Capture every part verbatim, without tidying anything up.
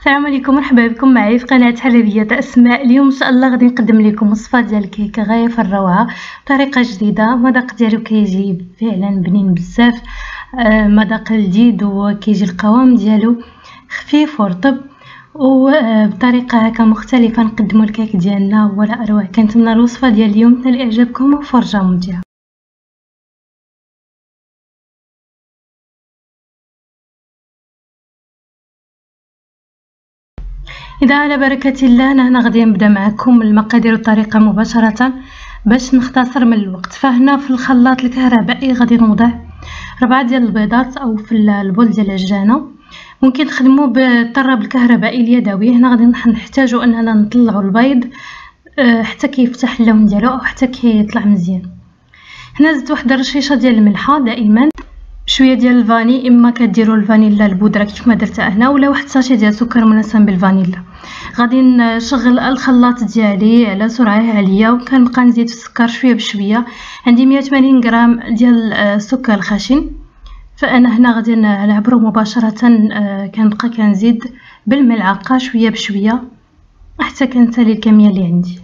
السلام عليكم، مرحبا بكم معي في قناه حلبيات اسماء. اليوم ان شاء الله غادي نقدم لكم وصفه ديال الكيكه غايه في الروعه بطريقه جديده. المذاق ديالو كيجي فعلا بنين بزاف، مذاق جديد وكيجي القوام ديالو خفيف ورطب وبطريقه هكا مختلفه نقدموا الكيك ديالنا ولا اروع. كنتمنى الوصفه ديال اليوم تنال اعجابكم وفرجه ممتعه. اذا على بركه الله انا هنا غادي نبدا معكم المقادير والطريقه مباشره باش نختصر من الوقت. فهنا في الخلاط الكهربائي غادي نوضع ربعه ديال البيضات او في البول ديال العجانه، ممكن تخدموا بالطراب الكهربائي اليدوي. هنا غادي نحتاجوا اننا نطلعوا البيض حتى كيفتح اللون ديالو او حتى كيطلع مزيان. هنا زدت واحد الرشيشه ديال الملحه دائما، شويه ديال الفاني، اما كديروا الفانيلا البودره كيف ما درتها هنا، ولا واحد ساشي ديال سكر منسم بالفانيلا. غادي نشغل الخلاط ديالي على سرعه عاليه وكنبقى نزيد في السكر شويه بشويه. عندي مية وثمانين غرام ديال السكر الخشن، فانا هنا غادي نعبرو مباشره. كنبقى كنزيد بالملعقه شويه بشويه حتى كنسالي الكميه اللي عندي.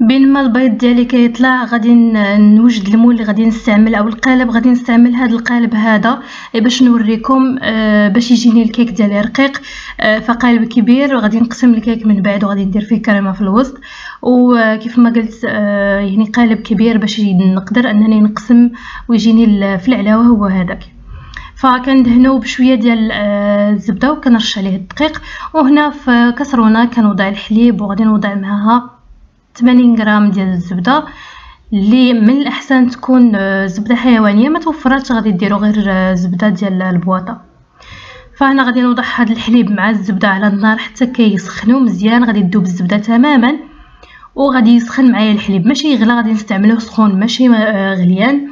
بينما البيض ديالي كيطلع غادي نوجد المول اللي غادي نستعمل او القالب. غادي نستعمل هذا القالب هذا باش نوريكم باش يجيني الكيك ديالي رقيق، فقالب كبير. وغادي نقسم الكيك من بعد وغادي ندير فيه كريمه في الوسط، وكيف ما قلت يعني قالب كبير باش نقدر انني نقسم ويجيني في العلاوه هو هذاك. فكندهنو بشويه ديال الزبده وكنرش عليه الدقيق. وهنا في كسرونه كنوضع الحليب وغادي نوضع معها ثمانين غرام ديال الزبده اللي من الاحسن تكون زبده حيوانيه، ما توفراتش غادي ديروا غير زبده ديال البواطه. فهنا غادي نوضع هذا الحليب مع الزبده على النار حتى كيسخنوا مزيان. غادي ندوب الزبده تماما وغادي يسخن معايا الحليب، ماشي يغلى، غادي نستعملوه سخون ماشي غليان.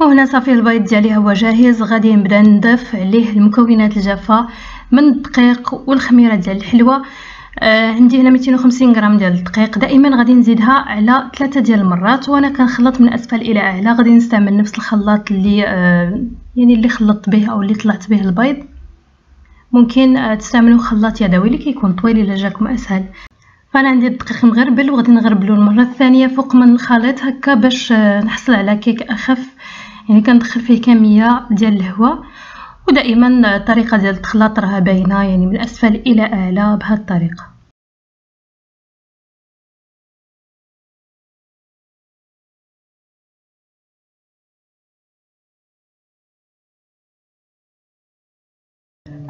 وهنا صافي البيض ديالي هو جاهز. غادي نبدا نضيف عليه المكونات الجافه من الدقيق والخميره ديال الحلوه. آه عندي هنا مئتين وخمسين غرام ديال الدقيق، دائما غادي نزيدها على ثلاثه ديال المرات وانا كنخلط من اسفل الى اعلى. غادي نستعمل نفس الخلاط اللي آه يعني اللي خلطت به او اللي طلعت به البيض. ممكن آه تستعملوا خلاط يدوي اللي كيكون طويل الا جاكم اسهل. فانا عندي الدقيق مغربل وغادي نغربلو المره الثانيه فوق ما نخلط هكا باش آه نحصل على كيك اخف، يعني كندخل فيه كميه ديال الهواء. ودائما الطريقه ديال التخلاط راه باينه، يعني من اسفل الى اعلى بهذه الطريقه.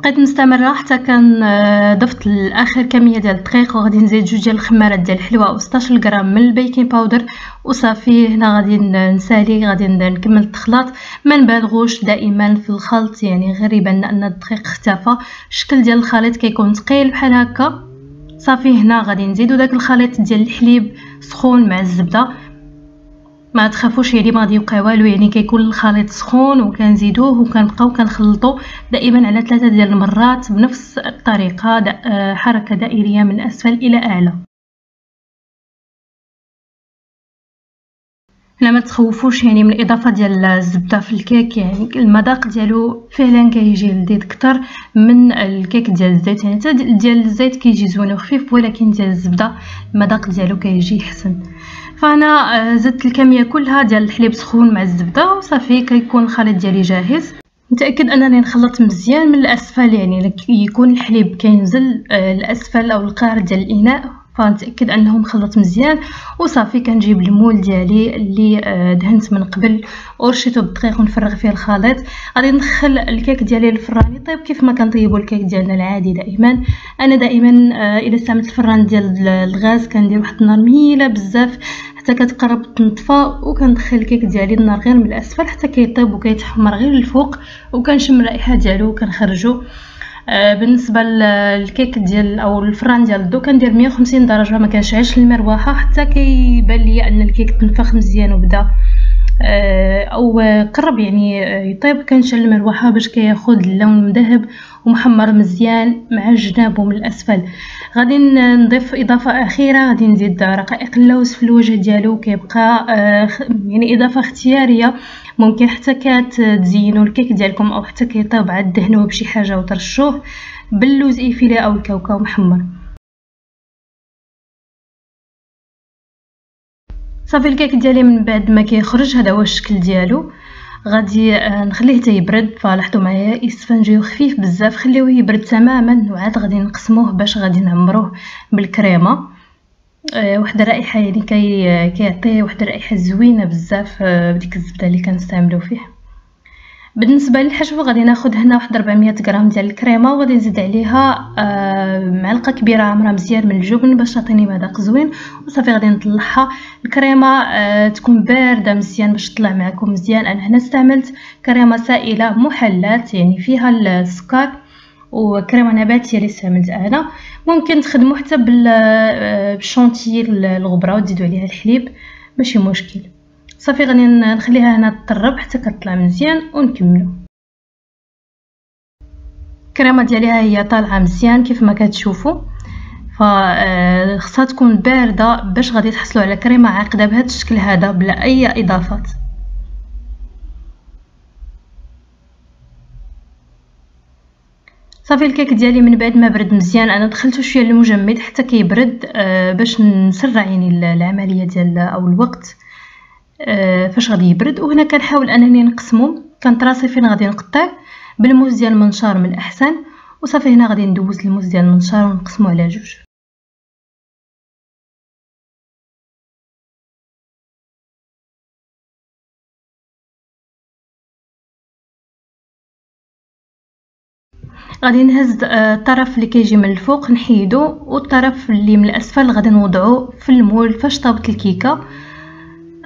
بقيت مستمره حتى كان ضفت الاخر كميه ديال الدقيق، وغادي نزيد جوج ديال الخمارات ديال الحلوه او ستة عشر غرام من البيكنج باودر وصافي. هنا غادي نسالي، غادي نكمل التخلاط، ما نبالغوش دائما في الخلط، يعني غير يبان ان الدقيق اختفى الشكل ديال الخليط كيكون ثقيل بحال هكا. صافي هنا غادي نزيدو داك الخليط ديال الحليب سخون مع الزبده. ما تخافوش يعني ما غادي يوقع والو، يعني كيكون الخليط سخون وكنزيدوه وكنبقاو كنخلطو دائما على ثلاثه ديال المرات بنفس الطريقه، دا حركه دائريه من اسفل الى اعلى. هنا ما تخوفوش يعني من الاضافه ديال الزبده في الكيك، يعني المذاق ديالو فعلا كيجي لذيذ اكثر من الكيك ديال الزيت. يعني حتى ديال الزيت كيجي زوين وخفيف، ولكن ديال الزبده المذاق ديالو كيجي احسن. فانا زدت الكميه كلها ديال الحليب سخون مع الزبده وصافي كيكون الخليط ديالي جاهز. نتاكد انني نخلط مزيان من الاسفل، يعني يكون الحليب كينزل الاسفل او القعر ديال الاناء، فنتاكد انه مخلط مزيان. وصافي كنجيب المول ديالي اللي دهنت من قبل ورشيته بالدقيق ونفرغ فيه الخليط. غادي ندخل الكيك ديالي للفران يطيب كيف ما كنطيبوا الكيك ديالنا العادي. دائما انا دائما الا استعملت الفران ديال الغاز كندير واحد النار مهيله بزاف حتى كتقرب تنطفى، وكندخل الكيك ديالي النار غير من الاسفل حتى كيطيب وكيتحمر غير للفوق، وكنشم الرائحه ديالو وكنخرجو. بالنسبه للكيك ديال او الفران ديال الضو كندير مية وخمسين درجه، ما كنشعلش المروحه حتى كيبان ليا ان الكيك تنفخ مزيان وبدا او قرب يعني يطيب، كنشعل المروحه باش كياخذ اللون مذهب ومحمر مزيان مع جنابه من الاسفل. غادي نضيف اضافه اخيره، غادي نزيد رقائق اللوز في الوجه ديالو، كيبقى يعني اضافه اختياريه، ممكن حتى كتزينوا الكيك ديالكم او حتى كيطيب على الدهنوه بشي حاجه وترشوه باللوز ايفيليه او الكاوكاو محمر. صافي الكيك ديالي من بعد ما كيخرج، هذا هو الشكل ديالو. غادي نخليه حتى يبرد، فلاحظوا معايا اسفنجيو خفيف بزاف، خليوه يبرد تماما وعاد غادي نقسموه باش غادي نعمروه بالكريمه. أه واحد الرائحه يعني كي كيعطي واحد الرائحه زوينه بزاف بديك الزبده اللي كنستعملو فيه. بالنسبه للحشو غادي ناخذ هنا واحد أربعمية غرام ديال الكريمه، وغادي نزيد عليها آه معلقه كبيره عامره مزيان من الجبن باش تعطيني مذاق زوين. وصافي غادي نطلعها الكريمه آه تكون بارده مزيان باش تطلع معكم مزيان. انا هنا استعملت كريمه سائله محلات يعني فيها السكر وكريمه نباتيه اللي استعملت انا. ممكن تخدموا حتى بالشونتيل الغبره وتزيدوا عليها الحليب، ماشي مشكل. صافي غادي نخليها هنا تطرب حتى كتطلع مزيان ونكملو. الكريمه ديالها هي طالعه مزيان كيف ما كتشوفوا، فخصها تكون بارده باش غادي تحصلوا على كريمه عاقده بهذا الشكل هذا بلا اي اضافات. صافي الكيك ديالي من بعد ما برد مزيان، انا دخلته شويه للمجمد حتى كيبرد آه باش نسرع يعني العمليه ديال او الوقت أه فاش غادي يبرد. وهنا كنحاول انني نقسمو، كنتراسي فين غادي نقطع بالموز ديال المنشار من الاحسن. وصافي هنا غادي ندوز الموز ديال المنشار ونقسمو على جوج. غادي نهز الطرف اللي كيجي من الفوق نحيدو، والطرف اللي من الاسفل غادي نوضعو في المول فاش طابت الكيكه.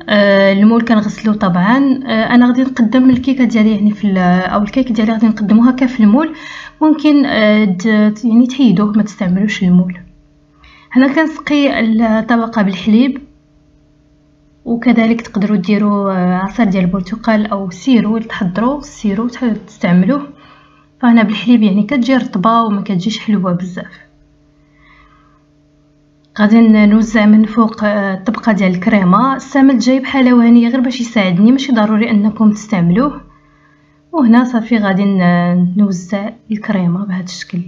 آه المول كنغسلو طبعا. آه انا غادي نقدم الكيكه ديالي يعني في او الكيك ديالي غادي نقدموها هكا في المول، ممكن آه يعني تحيدوه ما تستعملوش المول. هنا كنسقي الطبقه بالحليب، وكذلك تقدروا ديروا آه عصير ديال البرتقال او سيرو تحضروا السيرو تستعملوه. فهنا بالحليب يعني كتجي رطبه وما كتجيش حلوه بزاف. غادي نوزع من فوق الطبقه ديال الكريمه. استعملت جايب حلوانيه غير باش يساعدني، ماشي ضروري انكم تستعملوه. وهنا صافي غادي نوزع الكريمه بهذا الشكل.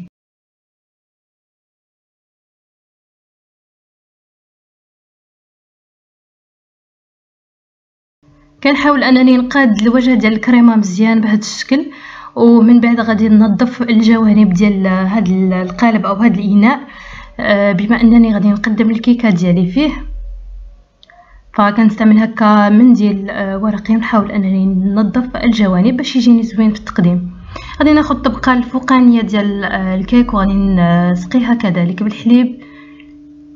كنحاول انني نقاد الوجه ديال الكريمه مزيان بهذا الشكل. ومن بعد غادي ننظف الجوانب ديال هذا القالب او هذا الاناء بما انني غادي نقدم الكيكه ديالي فيه، فكنستعمل هكا منديل ورقي ونحاول انني ننظف الجوانب باش يجيني زوين في التقديم. غادي ناخذ الطبقه الفوقانيه ديال الكيك وغادي نسقيها كذلك بالحليب،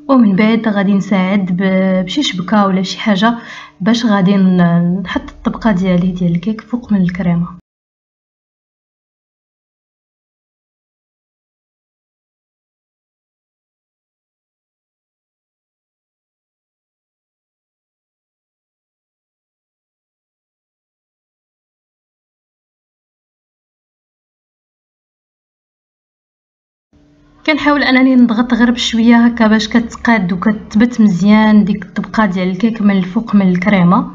ومن بعد غادي نساعد بشي شبكه ولا شي حاجه باش غادي نحط الطبقه ديالي ديال الكيك فوق من الكريمه. كنحاول انني نضغط غير بشويه هكا باش كتقاد وكتثبت مزيان ديك الطبقه ديال الكيك من الفوق من الكريمه.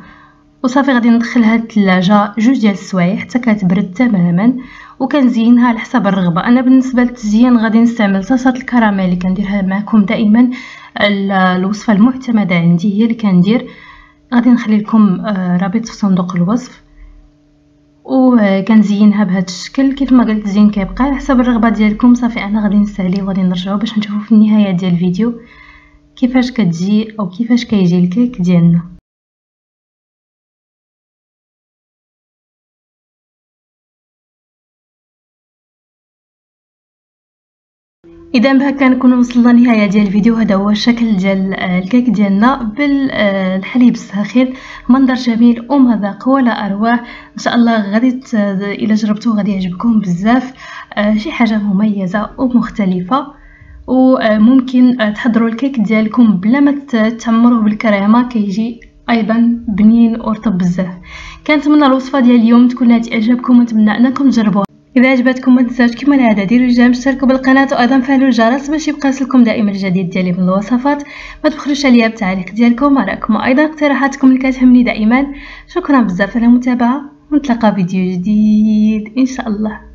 وصافي غادي ندخلها للثلاجه جوج ديال السوايع حتى كتبرد تماما، وكنزينها على حسب الرغبه. انا بالنسبه للتزيين غادي نستعمل طاسه الكراميل اللي كنديرها معكم دائما، الوصفه المعتمده عندي هي اللي كندير. غادي نخلي لكم رابط في صندوق الوصف. وكنزينها بهذا الشكل كيف ما قلت، الزين كيبقى على حسب الرغبه ديالكم. صافي انا غادي نستعليه وغادي نرجعو باش نشوفو في النهايه ديال الفيديو كيفاش كتجي او كيفاش كيجي الكيك ديالنا. اذا بهكا نكونوا وصلنا لنهايه ديال الفيديو. هذا هو الشكل ديال الكيك ديالنا بالحليب الساخن، منظر جميل ومذاق ولا اروع. ان شاء الله غادي الى جربتوه غادي يعجبكم بزاف، شي حاجه مميزه ومختلفه. وممكن تحضروا الكيك ديالكم بلا ما تعمروه بالكريمه، كيجي ايضا بنين ورطب بزاف. كنتمنى الوصفه ديال اليوم تكون عجبكم ونتمنى انكم تجربوها. اذا عجبتكم ما تنساوش كما العاده ديروا جيم، اشتركوا بالقناه وايضا فعلوا الجرس باش يبقى يصلكم دائما الجديد ديالي من الوصفات. ما تبخلوش عليا بالتعليق ديالكم، رايكم وايضا اقتراحاتكم اللي كتهمني دائما. شكرا بزاف على المتابعه ونتلاقى فيديو جديد ان شاء الله.